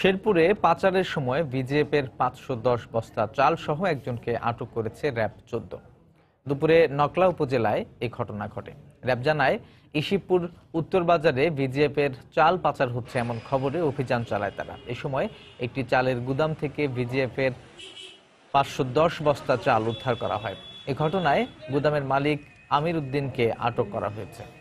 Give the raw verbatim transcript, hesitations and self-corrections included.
শেরপুরে পাচারের সময় ভিজিএফ এর পাঁচশো দশ বস্তা চাল সহ একজনকে আটক করেছে র্যাব চোদ্দ। দুপুরে নকলা উপজেলায় এই ঘটনা ঘটে। র্যাব জানায়, ইসিপুর উত্তর বাজারে ভিজিএফ এর চাল পাচার হচ্ছে এমন খবরে অভিযান চালায় তারা। এ সময় একটি চালের গুদাম থেকে ভিজিএফ এর পাঁচশো দশ বস্তা চাল উদ্ধার করা হয়। এ ঘটনায় গুদামের মালিক আমির উদ্দিনকে আটক করা হয়েছে।